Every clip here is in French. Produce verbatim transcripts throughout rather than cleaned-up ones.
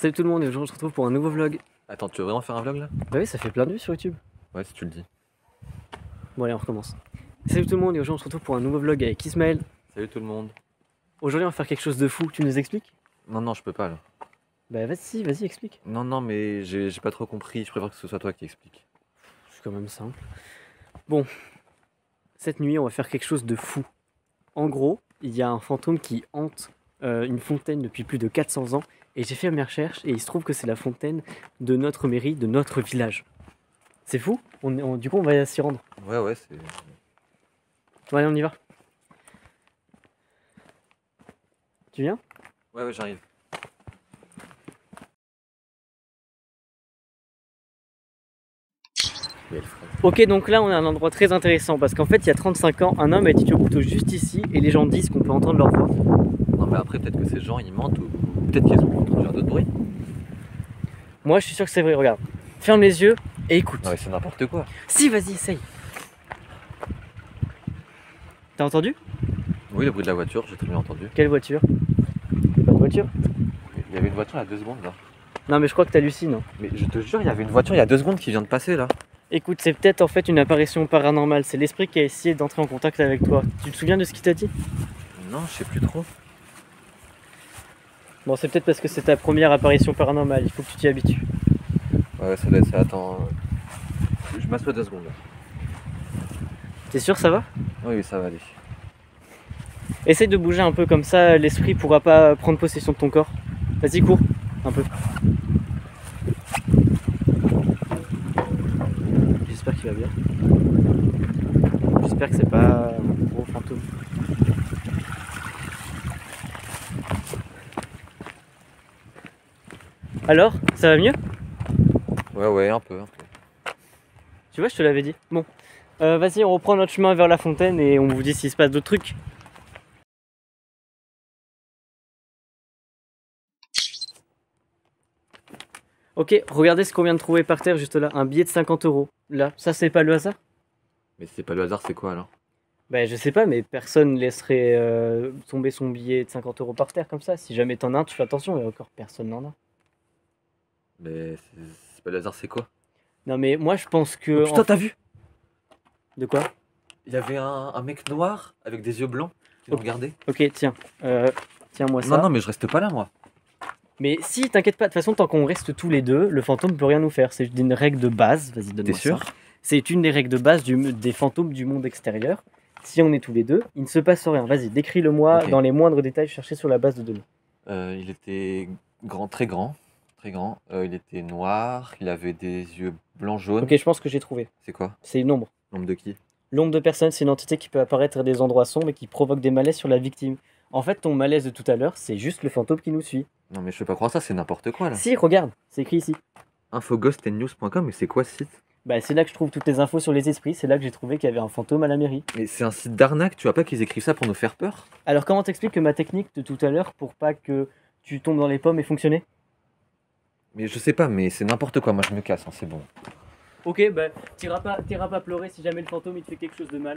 Salut tout le monde et aujourd'hui on se retrouve pour un nouveau vlog. Attends, tu veux vraiment faire un vlog là? Bah oui, ça fait plein de vues sur YouTube. Ouais, si tu le dis. Bon allez, on recommence. Salut tout le monde et aujourd'hui on se retrouve pour un nouveau vlog avec Ismaël. Salut tout le monde. Aujourd'hui on va faire quelque chose de fou, tu nous expliques? Non, non, je peux pas là. Bah vas-y, vas-y, explique. Non, non, mais j'ai pas trop compris, je préfère que ce soit toi qui explique. C'est quand même simple. Bon, cette nuit on va faire quelque chose de fou. En gros, il y a un fantôme qui hante euh, une fontaine depuis plus de quatre cents ans. Et j'ai fait mes recherches et il se trouve que c'est la fontaine de notre mairie, de notre village. C'est fou, on, on, du coup on va s'y rendre. Ouais, ouais, c'est... Bon, allez, on y va. Tu viens? Ouais, ouais, j'arrive. Ok, donc là on est à un endroit très intéressant parce qu'en fait il y a trente-cinq ans, un homme a été au couteau juste ici et les gens disent qu'on peut entendre leur voix. Non mais après peut-être que ces gens ils mentent ou peut-être qu'ils ont entendu un autre bruit. Moi je suis sûr que c'est vrai, regarde. Ferme les yeux et écoute. Non mais c'est n'importe quoi. Si, vas-y, essaye. T'as entendu? Oui, le bruit de la voiture, j'ai très bien entendu. Quelle voiture? Pas de voiture? Il y avait une voiture il y a deux secondes là. Non mais je crois que t'hallucines. Mais je te jure, il y avait une voiture il y a deux secondes qui vient de passer là. Écoute, c'est peut-être en fait une apparition paranormale, c'est l'esprit qui a essayé d'entrer en contact avec toi. Tu te souviens de ce qu'il t'a dit? Non, je sais plus trop. Bon, c'est peut-être parce que c'est ta première apparition paranormale, il faut que tu t'y habitues. Ouais, ça doit être ça, attends. Je m'assois deux secondes. T'es sûr, ça va? Oui, ça va aller. Essaye de bouger un peu comme ça, l'esprit pourra pas prendre possession de ton corps. Vas-y, cours, un peu. J'espère qu'il va bien. J'espère que c'est pas un gros fantôme. Alors, ça va mieux? Ouais, ouais, un peu, un peu. Tu vois, je te l'avais dit. Bon, euh, vas-y, on reprend notre chemin vers la fontaine et on vous dit s'il se passe d'autres trucs. Ok, regardez ce qu'on vient de trouver par terre, juste là, un billet de cinquante euros. Là, ça c'est pas le hasard? Mais si c'est pas le hasard, c'est quoi alors? Bah je sais pas, mais personne laisserait euh, tomber son billet de cinquante euros par terre comme ça. Si jamais t'en as un, tu fais attention, mais encore personne n'en a. Mais c'est pas le hasard, c'est quoi? Non mais moi je pense que... Oh, putain, en... t'as vu? De quoi? Il y avait un, un mec noir avec des yeux blancs qui nous regardait. Ok, tiens, euh, tiens-moi ça. Non, non, mais je reste pas là, moi. Mais si, t'inquiète pas, de toute façon, tant qu'on reste tous les deux, le fantôme peut rien nous faire. C'est une règle de base, vas-y, donne-moi ça. T'es sûr? C'est une des règles de base du, des fantômes du monde extérieur. Si on est tous les deux, il ne se passe rien. Vas-y, décris-le-moi okay. Dans les moindres détails cherchés sur la base de données. Euh, il était grand, très grand, très grand. Euh, il était noir, il avait des yeux blancs-jaunes. Ok, je pense que j'ai trouvé. C'est quoi? C'est une ombre. L'ombre de qui? L'ombre de personne, c'est une entité qui peut apparaître à des endroits sombres et qui provoque des malaises sur la victime. En fait, ton malaise de tout à l'heure, c'est juste le fantôme qui nous suit. Non mais je peux pas croire ça, c'est n'importe quoi là. Si, regarde, c'est écrit ici. info ghost and news point com, mais c'est quoi ce site? Bah c'est là que je trouve toutes les infos sur les esprits, c'est là que j'ai trouvé qu'il y avait un fantôme à la mairie. Mais c'est un site d'arnaque, tu vois pas qu'ils écrivent ça pour nous faire peur? Alors comment t'expliques que ma technique de tout à l'heure pour pas que tu tombes dans les pommes ait fonctionné? Mais je sais pas, mais c'est n'importe quoi, moi je me casse, hein, c'est bon. Ok, bah t'iras pas, t'iras pas pleurer si jamais le fantôme il te fait quelque chose de mal.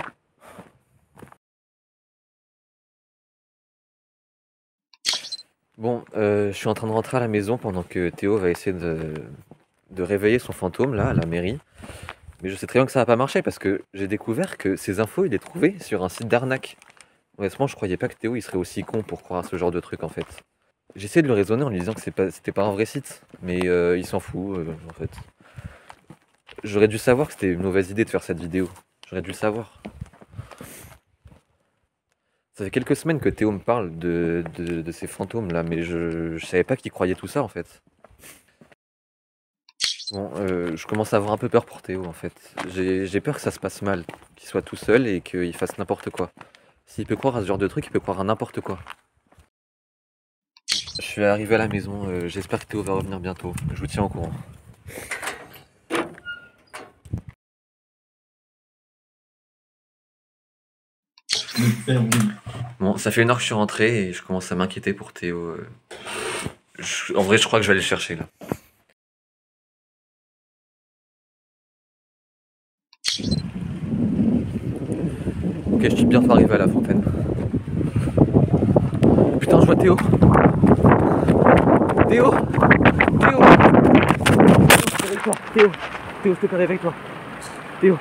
Bon, euh, je suis en train de rentrer à la maison pendant que Théo va essayer de, de réveiller son fantôme, là, à la mairie. Mais je sais très bien que ça va pas marcher parce que j'ai découvert que ces infos, il les trouvait sur un site d'arnaque. Honnêtement, je croyais pas que Théo, il serait aussi con pour croire à ce genre de truc, en fait. J'essayais de le raisonner en lui disant que c'était pas, pas un vrai site, mais euh, il s'en fout, euh, en fait. J'aurais dû savoir que c'était une mauvaise idée de faire cette vidéo. J'aurais dû le savoir. Ça fait quelques semaines que Théo me parle de, de, de ces fantômes là, mais je, je savais pas qu'il croyait tout ça en fait. Bon, euh, je commence à avoir un peu peur pour Théo en fait. J'ai peur que ça se passe mal, qu'il soit tout seul et qu'il fasse n'importe quoi. S'il peut croire à ce genre de truc, il peut croire à n'importe quoi. Je suis arrivé à la maison, euh, j'espère que Théo va revenir bientôt. Je vous tiens au courant. Bon, ça fait une heure que je suis rentré et je commence à m'inquiéter pour Théo. Je, en vrai, je crois que je vais aller le chercher là. Ok, je suis bien pour arriver à la fontaine. Putain, je vois Théo. Théo, Théo, Théo, je te réveille avec toi. Théo, Théo, je te réveille avec toi. Théo.